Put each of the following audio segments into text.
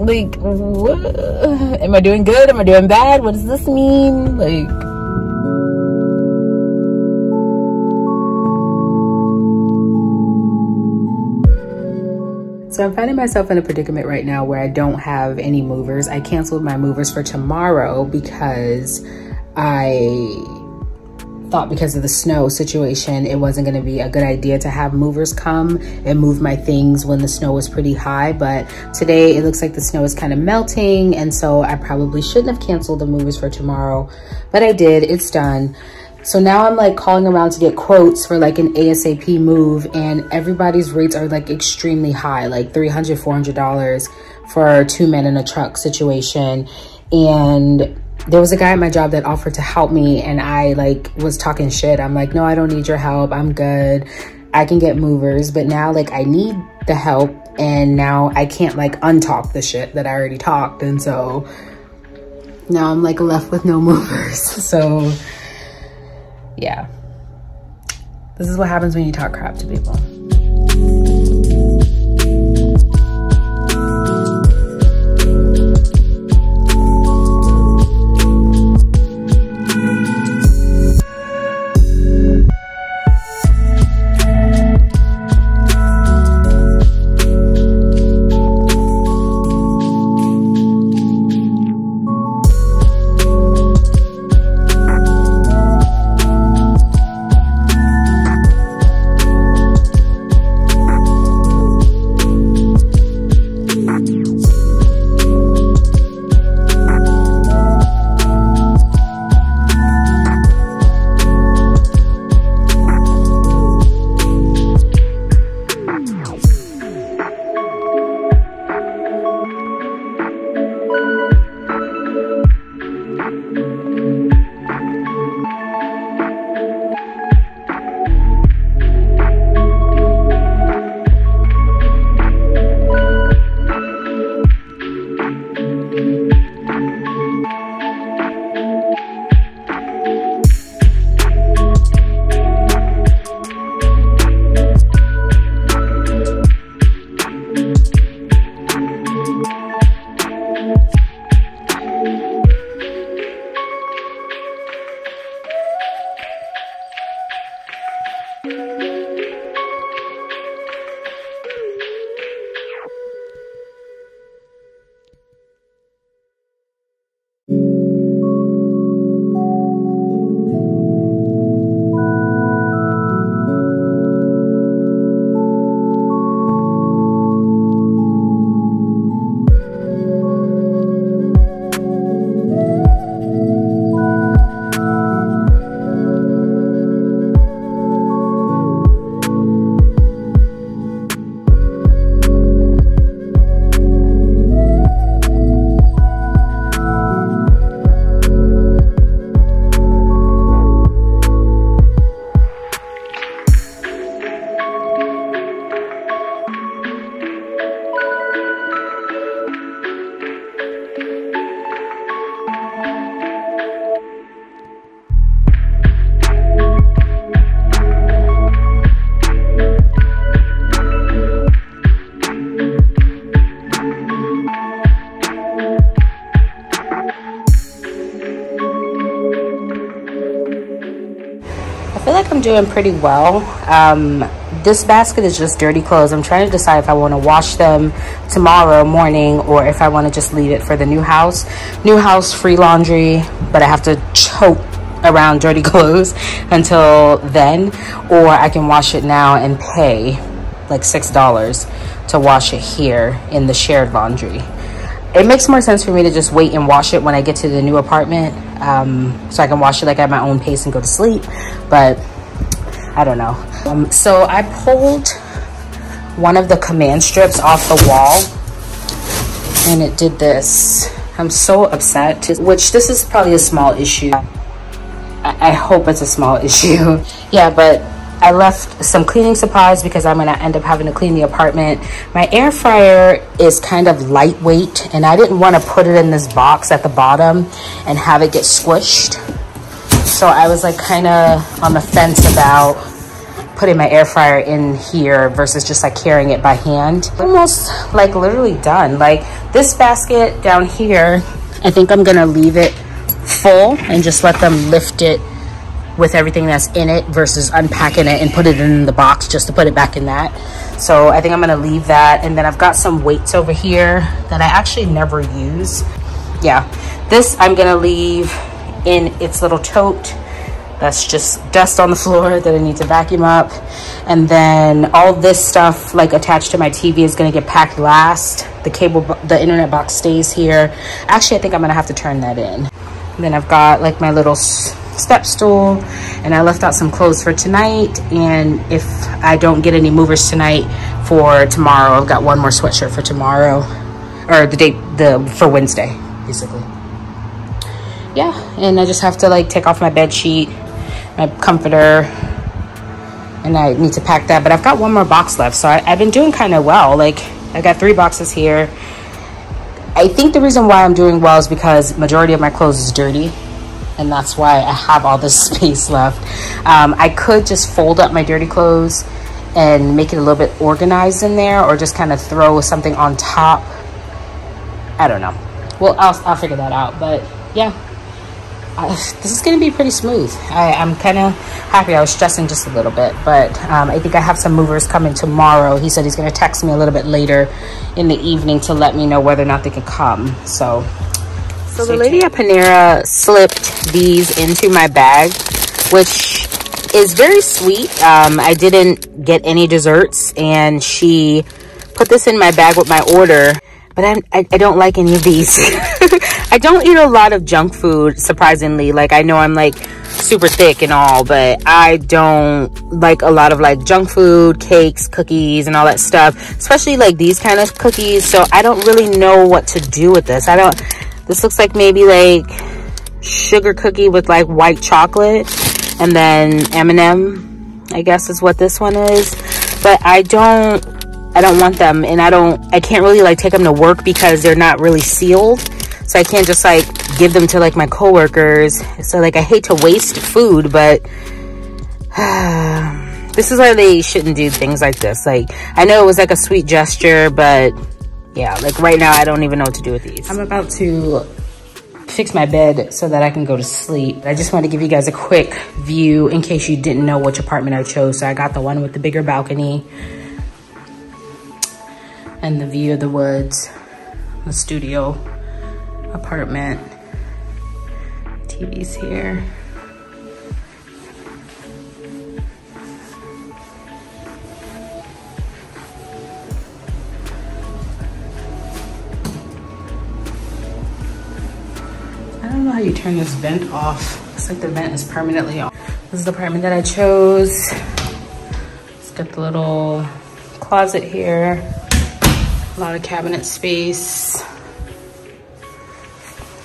Like, what? Am I doing good? Am I doing bad? What does this mean? Like, so I'm finding myself in a predicament right now where I don't have any movers. I canceled my movers for tomorrow because I thought because of the snow situation, it wasn't going to be a good idea to have movers come and move my things when the snow was pretty high. But today it looks like the snow is kind of melting, and so I probably shouldn't have canceled the movers for tomorrow, but I did. It's done. So now I'm like calling around to get quotes for like an ASAP move, and everybody's rates are like extremely high, like $300, $400 for a two-man in a truck situation. And there was a guy at my job that offered to help me, and I like was talking shit. I'm like, no, I don't need your help. I'm good. I can get movers. But now like I need the help, and now I can't like untalk the shit that I already talked. And so now I'm like left with no movers. So yeah, this is what happens when you talk crap to people. I'm doing pretty well. This basket is just dirty clothes. I'm trying to decide if I want to wash them tomorrow morning or if I want to just leave it for the new house. New house, free laundry, but I have to choke around dirty clothes until then, or I can wash it now and pay like $6 to wash it here in the shared laundry. It makes more sense for me to just wait and wash it when I get to the new apartment, so I can wash it like at my own pace and go to sleep. But I don't know. So I pulled one of the command strips off the wall and it did this. I'm so upset, which this is probably a small issue. I hope it's a small issue. Yeah, but I left some cleaning supplies because I'm gonna end up having to clean the apartment. My air fryer is kind of lightweight, and I didn't want to put it in this box at the bottom and have it get squished. So I was like kind of on the fence about putting my air fryer in here versus just like carrying it by hand. Almost like literally done. Like this basket down here, I think I'm gonna leave it full and just let them lift it with everything that's in it versus unpacking it and put it in the box just to put it back in that. So I think I'm gonna leave that. And then I've got some weights over here that I actually never use. Yeah, this I'm gonna leave in its little tote. That's just dust on the floor that I need to vacuum up. And then all this stuff like attached to my TV is gonna get packed last. The cable, the internet box stays here. Actually, I think I'm gonna have to turn that in. And then I've got like my little step stool, and I left out some clothes for tonight. And if I don't get any movers tonight, for tomorrow, I've got one more sweatshirt for tomorrow, or the day, for Wednesday, basically. Yeah, and I just have to like take off my bed sheet, my comforter, and I need to pack that. But I've got one more box left, so I've been doing kind of well. Like I got 3 boxes here. I think the reason why I'm doing well is because majority of my clothes is dirty, and that's why I have all this space left. I could just fold up my dirty clothes and make it a little bit organized in there, or just kind of throw something on top. I don't know. Well, I'll figure that out. But yeah, this is going to be pretty smooth. I'm kind of happy. I was stressing just a little bit, but I think I have some movers coming tomorrow. He said he's going to text me a little bit later in the evening to let me know whether or not they could come. So the lady at Panera slipped these into my bag, which is very sweet. I didn't get any desserts, and she put this in my bag with my order. But I don't like any of these. I don't eat a lot of junk food, surprisingly. Like, I know I'm like super thick and all, but I don't like a lot of like junk food, cakes, cookies, and all that stuff, especially like these kind of cookies. So I don't really know what to do with this. This looks like maybe like sugar cookie with like white chocolate, and then M&M, I guess, is what this one is. But I don't want them, and I can't really like take them to work because they're not really sealed. So I can't just like give them to like my coworkers. So like I hate to waste food, but this is why they shouldn't do things like this. Like, I know it was like a sweet gesture, but yeah, like right now I don't even know what to do with these. I'm about to fix my bed so that I can go to sleep. I just want to give you guys a quick view in case you didn't know which apartment I chose. So I got the one with the bigger balcony and the view of the woods, the studio apartment. TV's here. I don't know how you turn this vent off. Looks like the vent is permanently on. This is the apartment that I chose. It's got the little closet here. A lot of cabinet space.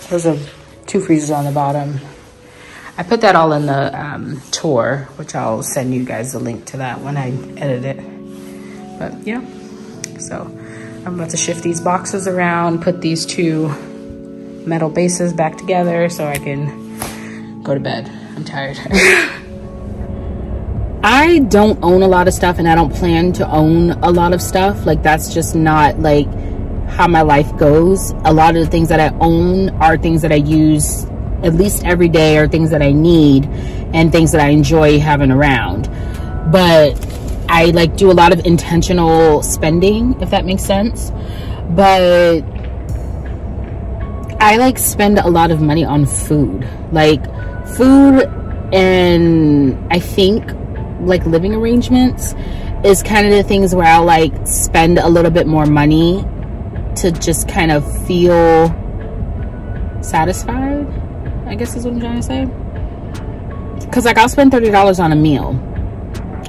Those are 2 freezers on the bottom. I put that all in the tour, which I'll send you guys the link to that when I edit it. But yeah, so I'm about to shift these boxes around, put these 2 metal bases back together so I can go to bed. I'm tired. I don't own a lot of stuff, and I don't plan to own a lot of stuff. Like, that's just not like how my life goes. A lot of the things that I own are things that I use at least every day, or things that I need, and things that I enjoy having around. But I like do a lot of intentional spending, if that makes sense. But I like spend a lot of money on food, like food, and I think like living arrangements is kind of the things where I'll like spend a little bit more money to just kind of feel satisfied, I guess is what I'm trying to say. Cause like I'll spend $30 on a meal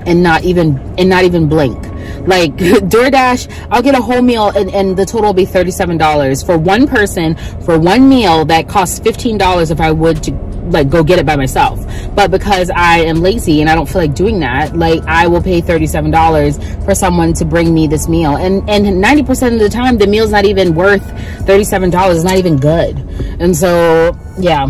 and not even blink. Like DoorDash, I'll get a whole meal, and the total will be $37 for one person for one meal that costs $15 if I would to like go get it by myself. But because I am lazy and I don't feel like doing that, like I will pay $37 for someone to bring me this meal. And 90% of the time the meal's not even worth $37. It's not even good. And so yeah.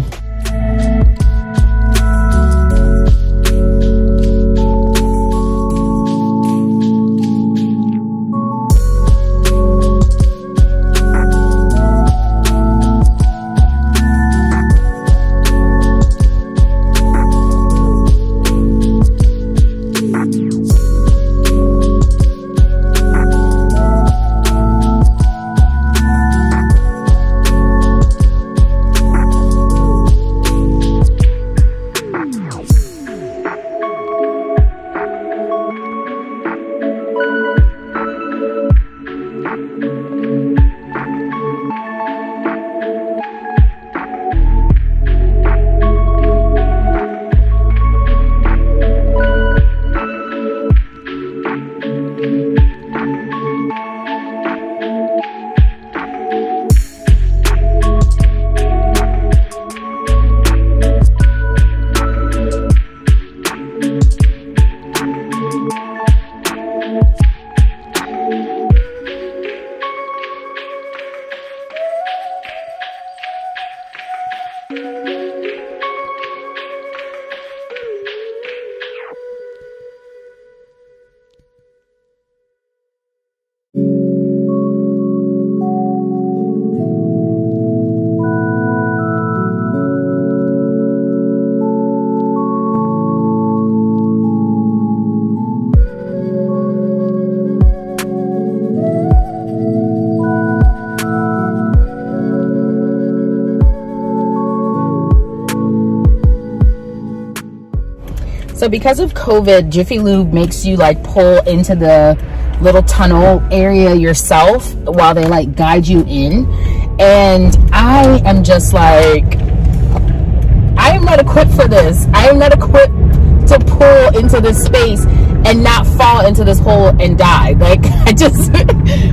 So because of COVID, Jiffy Lube makes you like pull into the little tunnel area yourself while they like guide you in. And I am just like, I am not equipped for this. I am not equipped to pull into this space and not fall into this hole and die. Like, I just,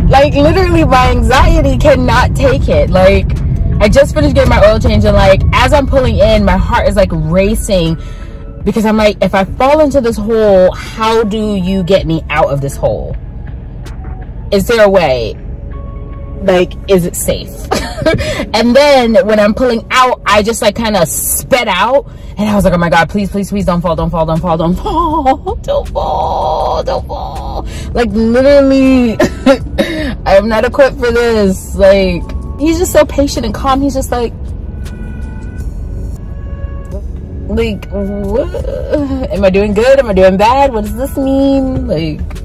like, literally my anxiety cannot take it. Like, I just finished getting my oil change, and like, as I'm pulling in, my heart is like racing, because I'm like, if I fall into this hole, how do you get me out of this hole? Is there a way? Like, is it safe? And then when I'm pulling out, I just like kind of sped out, and I was like, oh my God, please, please, please don't fall, don't fall, don't fall, don't fall, don't fall, don't fall. Like, literally, I'm not equipped for this. Like, he's just so patient and calm. He's just like, what? Am I doing good? Am I doing bad? What does this mean? Like,